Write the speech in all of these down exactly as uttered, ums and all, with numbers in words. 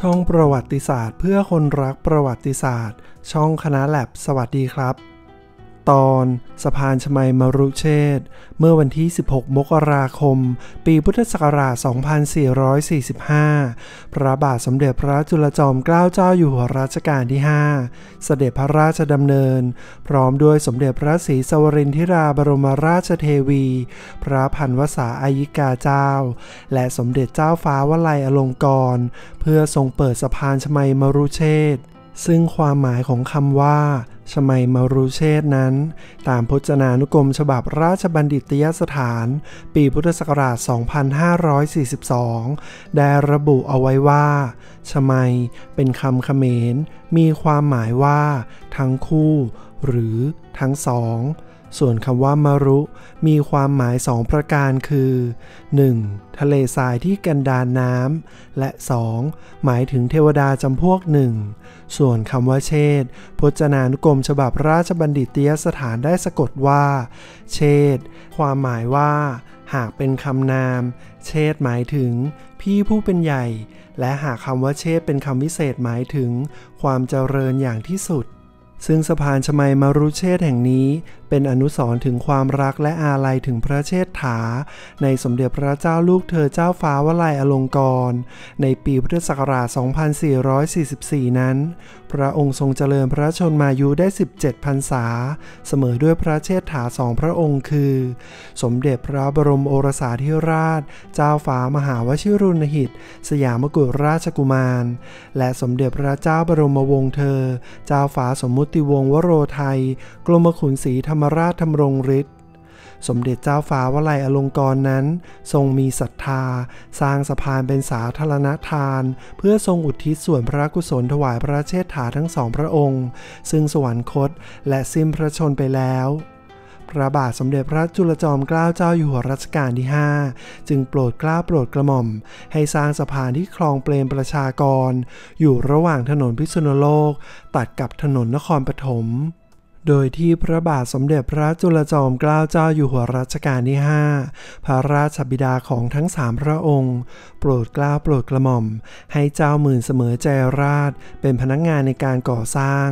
ช่องประวัติศาสตร์เพื่อคนรักประวัติศาสตร์ช่องคณะแลบสวัสดีครับตอนสะพานชมัยมรุเชษฐ์เมื่อวันที่ สิบหก มกราคมปีพุทธศักราช สองพันสี่ร้อยสี่สิบห้า พระบาทสมเด็จพระจุลจอมเกล้าเจ้าอยู่หัวรัชกาลที่ ห้า เสด็จพระราชดำเนินพร้อมด้วยสมเด็จพระศรีสวรินทิราบรมราชเทวีพระพันวษาอายิกาเจ้าและสมเด็จเจ้าฟ้าวลัยอลงกรณ์เพื่อทรงเปิดสะพานชมัยมรุเชษฐ์ซึ่งความหมายของคำว่าชมัยมรุเชษฐ์นั้นตามพจนานุกรมฉบับราชบัณฑิตยสถานปีพุทธศักราช สองพันห้าร้อยสี่สิบสอง ได้ระบุเอาไว้ว่าชมัยเป็นคำเขมรมีความหมายว่าทั้งคู่หรือทั้งสองส่วนคำว่ามรุมีความหมายสองประการคือ หนึ่ง. ทะเลทรายที่กันดารน้ำและ สอง. หมายถึงเทวดาจำพวกหนึ่งส่วนคำว่าเชษฐ์พจนานุกรมฉบับราชบัณฑิตยสถานได้สะกดว่าเชษฐ์ความหมายว่าหากเป็นคำนามเชษฐ์หมายถึงพี่ผู้เป็นใหญ่และหากคำว่าเชษฐ์เป็นคำวิเศษหมายถึงความเจริญอย่างที่สุดซึ่งสะพานชมัยมรุเชษฐ์แห่งนี้เป็นอนุสรณ์ถึงความรักและอาลัยถึงพระเชษฐาในสมเด็จพระเจ้าลูกเธอเจ้าฟ้าวลัยอลงกรณ์ในปีพุทธศักราช สองพันสี่ร้อยสี่สิบสี่ นั้นพระองค์ทรงเจริญพระชนมายุได้ สิบเจ็ด พรรษาเสมอด้วยพระเชษฐาสองพระองค์คือสมเด็จพระบรมโอรสาธิราชเจ้าฟ้ามหาวชิรุณหิตสยามกุฎราชกุมารและสมเด็จพระเจ้าบรมวงศ์เธอเจ้าฟ้าสมมุติวงศ์วโรไทยกรมขุนศรีธรรมธรรมราชธรรมรงฤทธิ์สมเด็จเจ้าฟ้าวลัยอลงกรณ์นั้นทรงมีศรัทธาสร้างสะพานเป็นสาธารณทานเพื่อทรงอุทิศส่วนพระกุศลถวายพระเชษฐาทั้งสองพระองค์ซึ่งสวรรคตและสิ้นพระชนม์ไปแล้วพระบาทสมเด็จพระจุลจอมเกล้าเจ้าอยู่หัวรัชกาลที่ ห้า จึงโปรดเกล้าโปรดกระหม่อมให้สร้างสะพานที่คลองเปรมประชากรอยู่ระหว่างถนนพิษณุโลกตัดกับถนนนครปฐมโดยที่พระบาทสมเด็จพระจุลจอมเกล้าเจ้าอยู่หัวรัชกาลที่ ห้า พระราชบิดาของทั้งสามพระองค์โปรดเกล้าโปรดกระหม่อมให้เจ้าหมื่นเสมอใจราชเป็นพนักงานในการก่อสร้าง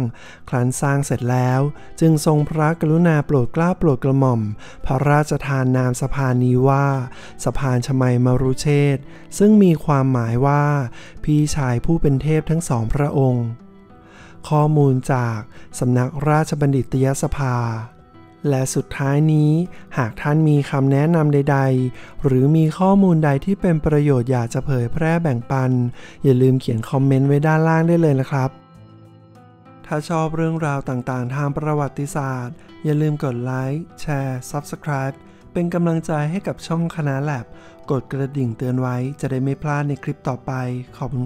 ครั้นสร้างเสร็จแล้วจึงทรงพระกรุณาโปรดเกล้าโปรดกระหม่อมพระราชทานนามสะพานนี้ว่าสะพานชมัยมรุเชษฐ์ซึ่งมีความหมายว่าพี่ชายผู้เป็นเทพทั้งสองพระองค์ข้อมูลจากสำนักราชบัณฑิตยสภาและสุดท้ายนี้หากท่านมีคำแนะนำใดๆหรือมีข้อมูลใดที่เป็นประโยชน์อยากจะเผยแพร่แบ่งปันอย่าลืมเขียนคอมเมนต์ไว้ด้านล่างได้เลยนะครับถ้าชอบเรื่องราวต่างๆทางประวัติศาสตร์อย่าลืมกดไลค์แชร์ ซับสไครบ์ เป็นกำลังใจให้กับช่องคณะแลบกดกระดิ่งเตือนไว้จะได้ไม่พลาดในคลิปต่อไปขอบคุณ